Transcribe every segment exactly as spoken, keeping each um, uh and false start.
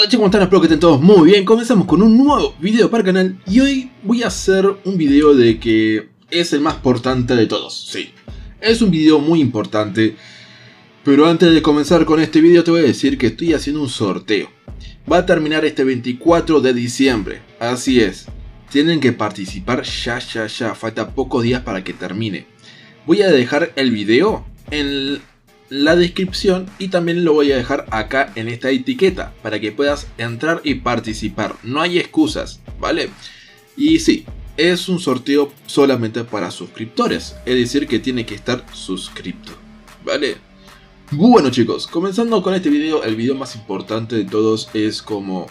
Hola chicos, ¿cómo están? Espero que estén todos muy bien. Comenzamos con un nuevo video para el canal y hoy voy a hacer un video de que es el más importante de todos. Sí, es un video muy importante. Pero antes de comenzar con este video te voy a decir que estoy haciendo un sorteo. Va a terminar este veinticuatro de diciembre. Así es, tienen que participar ya, ya, ya. Falta pocos días para que termine. Voy a dejar el video en la descripción y también lo voy a dejar acá en esta etiqueta para que puedas entrar y participar. No hay excusas, ¿vale? Y sí, es un sorteo solamente para suscriptores, es decir que tiene que estar suscripto, ¿vale? Bueno chicos, comenzando con este video, el video más importante de todos es como...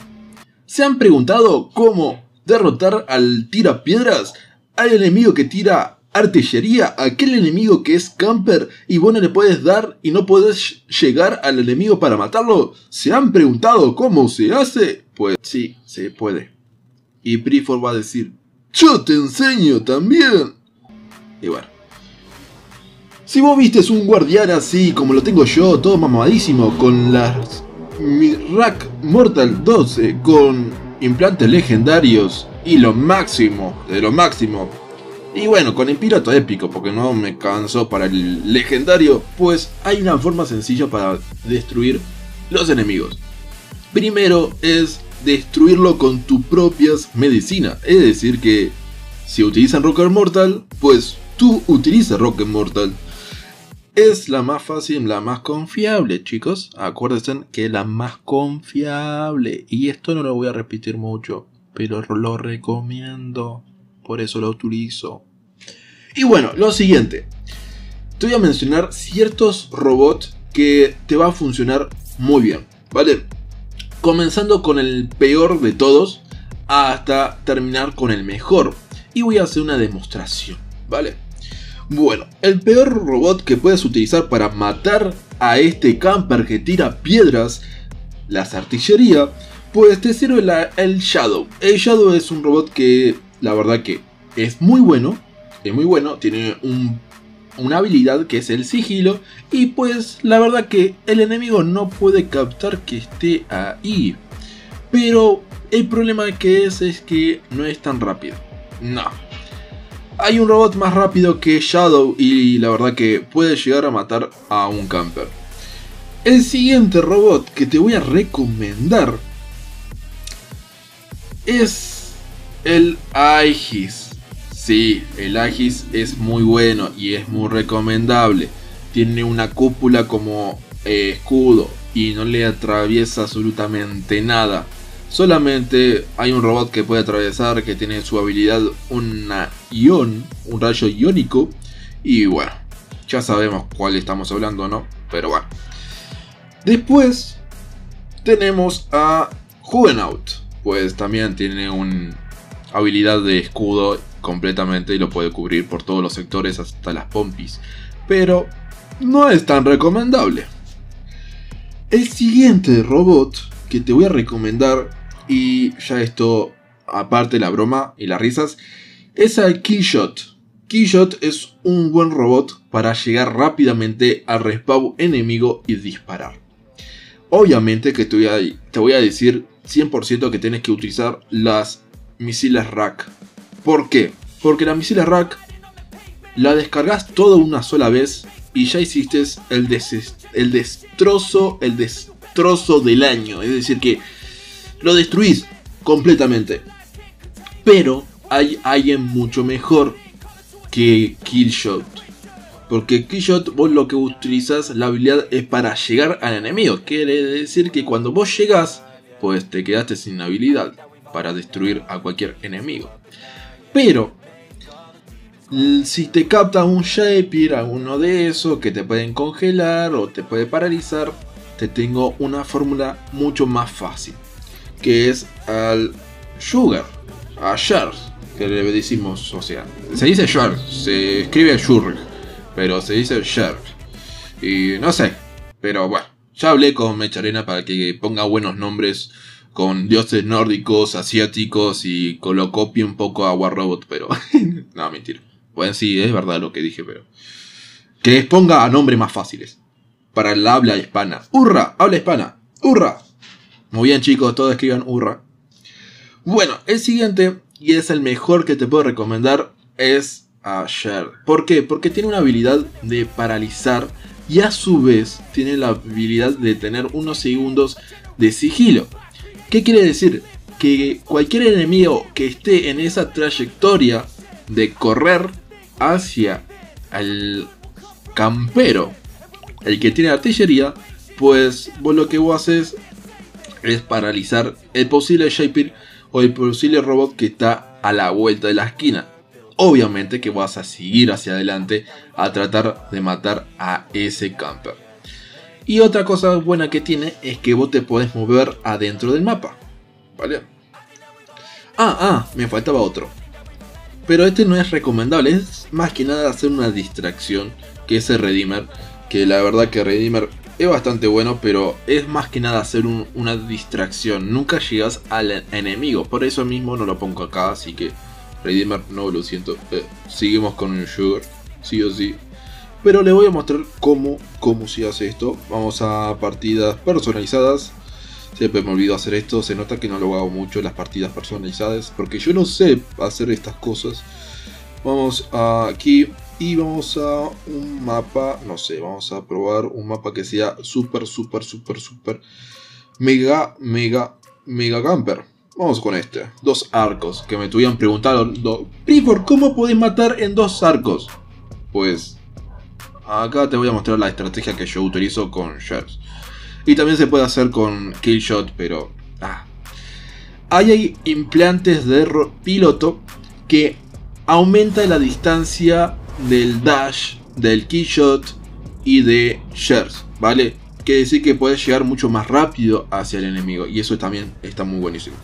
¿Se han preguntado cómo derrotar al tirapiedras? Al enemigo que tira artillería, aquel enemigo que es camper y vos no le puedes dar y no puedes llegar al enemigo para matarlo. ¿Se han preguntado cómo se hace? Pues sí, se puede. Y PrisFor va a decir, yo te enseño también. Y bueno, si vos vistes un guardián así como lo tengo yo, todo mamadísimo, con las mi rack Mortal doce, con implantes legendarios y lo máximo de lo máximo, y bueno, con el pirata épico, porque no me canso para el legendario, pues hay una forma sencilla para destruir los enemigos. Primero es destruirlo con tus propias medicinas. Es decir que si utilizan Rocket Mortal, pues tú utilizas Rocket Mortal. Es la más fácil, la más confiable, chicos. Acuérdense que es la más confiable. Y esto no lo voy a repetir mucho, pero lo recomiendo. Por eso lo utilizo. Y bueno, lo siguiente. Te voy a mencionar ciertos robots que te va a funcionar muy bien, ¿vale? Comenzando con el peor de todos hasta terminar con el mejor. Y voy a hacer una demostración, ¿vale? Bueno, el peor robot que puedes utilizar para matar a este camper que tira piedras, las artillería, pues te sirve la, el Shadow. El Shadow es un robot que... la verdad que es muy bueno, es muy bueno, tiene un, una habilidad que es el sigilo. Y pues la verdad que el enemigo no puede captar que esté ahí. Pero el problema que es es que no es tan rápido. No. Hay un robot más rápido que Shadow y la verdad que puede llegar a matar a un camper. El siguiente robot que te voy a recomendar es... el Aegis. Sí, el Aegis es muy bueno y es muy recomendable. Tiene una cúpula como eh, escudo y no le atraviesa absolutamente nada. Solamente hay un robot que puede atravesar, que tiene en su habilidad una ion, un rayo iónico. Y bueno, ya sabemos cuál estamos hablando, ¿no? Pero bueno. Después tenemos a Juggernaut. Pues también tiene un... habilidad de escudo completamente y lo puede cubrir por todos los sectores hasta las pompis, pero no es tan recomendable. El siguiente robot que te voy a recomendar, y ya esto aparte la broma y las risas, es el Key Shot. Key Shot es un buen robot para llegar rápidamente al respawn enemigo y disparar. Obviamente que te voy a, te voy a decir cien por ciento que tienes que utilizar las misiles rack. ¿Por qué? Porque las misiles rack la descargas toda una sola vez y ya hiciste el, des el destrozo el destrozo del año, es decir que lo destruís completamente. Pero hay alguien mucho mejor que Killshot, porque Killshot vos lo que utilizás la habilidad es para llegar al enemigo. Quiere decir que cuando vos llegás, pues te quedaste sin habilidad para destruir a cualquier enemigo. Pero si te capta un Shaper, alguno de esos que te pueden congelar o te puede paralizar, te tengo una fórmula mucho más fácil, que es al Shurr, a Shurr, que le decimos, o sea, se dice Shurr, se escribe Shurr, pero se dice Shurr. Y no sé, pero bueno, ya hablé con Mech Arena para que ponga buenos nombres con dioses nórdicos, asiáticos, y lo copie un poco a War Robot, pero... no, mentira. Bueno, sí, es verdad lo que dije, pero... que les ponga a nombres más fáciles para el habla hispana. ¡Hurra! ¡Habla hispana! ¡Hurra! Muy bien, chicos, todos escriban hurra. Bueno, el siguiente, y es el mejor que te puedo recomendar, es Asher. ¿Por qué? Porque tiene una habilidad de paralizar y a su vez tiene la habilidad de tener unos segundos de sigilo. ¿Qué quiere decir? Que cualquier enemigo que esté en esa trayectoria de correr hacia el campero, el que tiene artillería, pues vos lo que vos haces es paralizar el posible Shaper o el posible robot que está a la vuelta de la esquina. Obviamente que vas a seguir hacia adelante a tratar de matar a ese camper. Y otra cosa buena que tiene es que vos te podés mover adentro del mapa, ¿vale? Ah, ah, me faltaba otro, pero este no es recomendable, es más que nada hacer una distracción, que es el Redeemer. Que la verdad que Redeemer es bastante bueno, pero es más que nada hacer un, una distracción. Nunca llegas al enemigo, por eso mismo no lo pongo acá, así que Redeemer no lo siento. Eh, seguimos con el Shurr, sí o sí. Pero le voy a mostrar cómo, cómo se hace esto. Vamos a partidas personalizadas. Siempre me olvido hacer esto, se nota que no lo hago mucho las partidas personalizadas, porque yo no sé hacer estas cosas. Vamos aquí y vamos a un mapa, no sé, vamos a probar un mapa que sea super, super, super, super, mega, mega, mega camper. Vamos con este, dos arcos, que me tuvieron preguntado, PrisFor, ¿cómo podés matar en dos arcos? Pues acá te voy a mostrar la estrategia que yo utilizo con Shurr. Y también se puede hacer con Killshot, pero... Ah. Ahí hay implantes de piloto que aumenta la distancia del dash, del Killshot y de Shurr, ¿vale? Quiere decir que puedes llegar mucho más rápido hacia el enemigo, y eso también está muy buenísimo.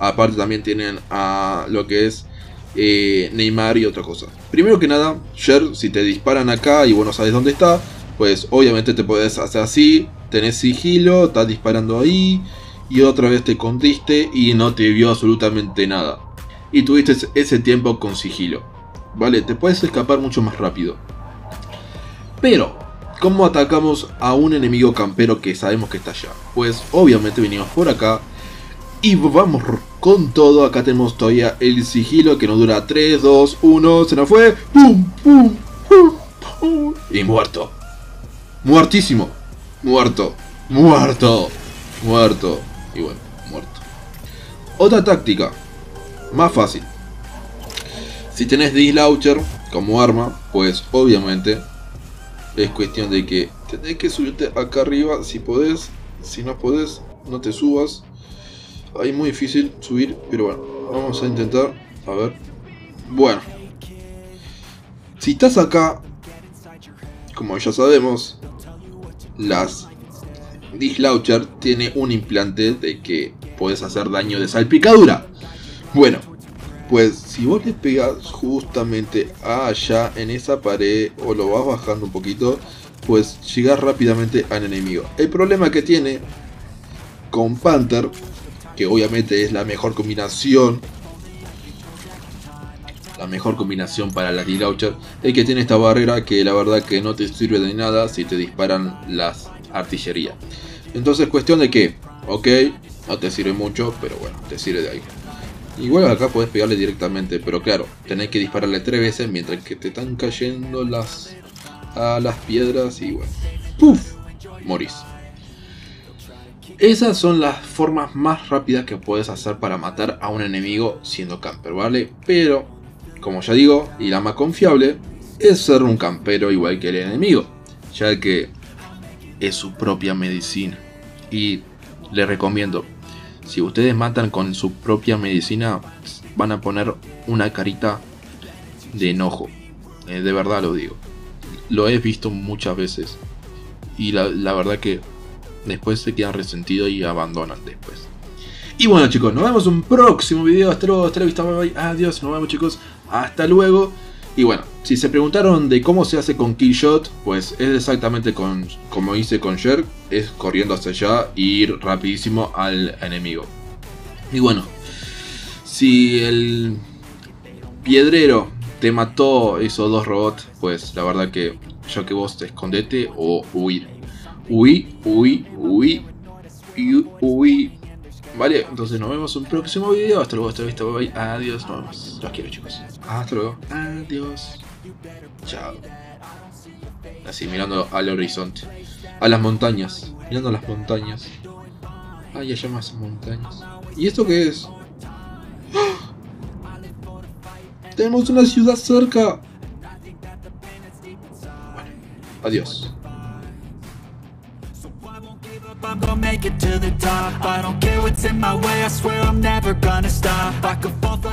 Aparte también tienen a lo que es eh, Neymar y otra cosa. Primero que nada, Shurr, si te disparan acá y vos no sabes dónde está, pues obviamente te podés hacer así... Tenés sigilo, estás disparando ahí y otra vez te escondiste y no te vio absolutamente nada. Y tuviste ese tiempo con sigilo. Vale, te puedes escapar mucho más rápido. Pero, ¿cómo atacamos a un enemigo campero que sabemos que está allá? Pues obviamente venimos por acá y vamos con todo. Acá tenemos todavía el sigilo que nos dura tres, dos, uno, se nos fue. ¡Pum, pum, pum, pum! Y muerto. Muertísimo. Muerto, muerto, muerto, y bueno, muerto. Otra táctica, más fácil. Si tenés Dislauncher como arma, pues obviamente es cuestión de que tenés que subirte acá arriba si podés. Si no podés, no te subas. Ahí es muy difícil subir, pero bueno, vamos a intentar. A ver, bueno. Si estás acá, como ya sabemos... Las Dislauncher tiene un implante de que puedes hacer daño de salpicadura. Bueno, pues si vos le pegas justamente allá en esa pared o lo vas bajando un poquito, pues llegas rápidamente al enemigo. El problema que tiene con Panther, que obviamente es la mejor combinación, la mejor combinación para la Dislauncher, es que tiene esta barrera que la verdad que no te sirve de nada si te disparan las artillerías. Entonces cuestión de que, ok, no te sirve mucho, pero bueno, te sirve de ahí. Igual acá podés pegarle directamente, pero claro, tenés que dispararle tres veces mientras que te están cayendo las, a las piedras y bueno, ¡puf! Morís. Esas son las formas más rápidas que puedes hacer para matar a un enemigo siendo camper, ¿vale? Pero... como ya digo, y la más confiable es ser un campero igual que el enemigo, ya que es su propia medicina. Y les recomiendo, si ustedes matan con su propia medicina, van a poner una carita de enojo. Eh, de verdad lo digo. Lo he visto muchas veces. Y la, la verdad que después se quedan resentidos y abandonan después. Y bueno, chicos, nos vemos en un próximo video. Hasta luego, hasta la vista, bye bye. Adiós, nos vemos, chicos. Hasta luego. Y bueno, si se preguntaron de cómo se hace con Killshot, pues es exactamente con, como hice con Shurr. Es corriendo hacia allá e ir rapidísimo al enemigo. Y bueno, si el piedrero te mató esos dos robots, pues la verdad que ya que vos te escondete o huir. Huí, huí, huí, huí, huí. Vale, entonces nos vemos en un próximo video. Hasta luego, hasta la vista, bye bye. Adiós, nos vemos. Los quiero, chicos. Hasta luego. Adiós. Chao. Así, mirando al horizonte. A las montañas. Mirando a las montañas. Ay, allá más montañas. ¿Y esto qué es? ¡Ah! ¡Tenemos una ciudad cerca! Bueno, adiós. I'm gonna make it to the top. I don't care what's in my way. I swear I'm never gonna stop. I could fall.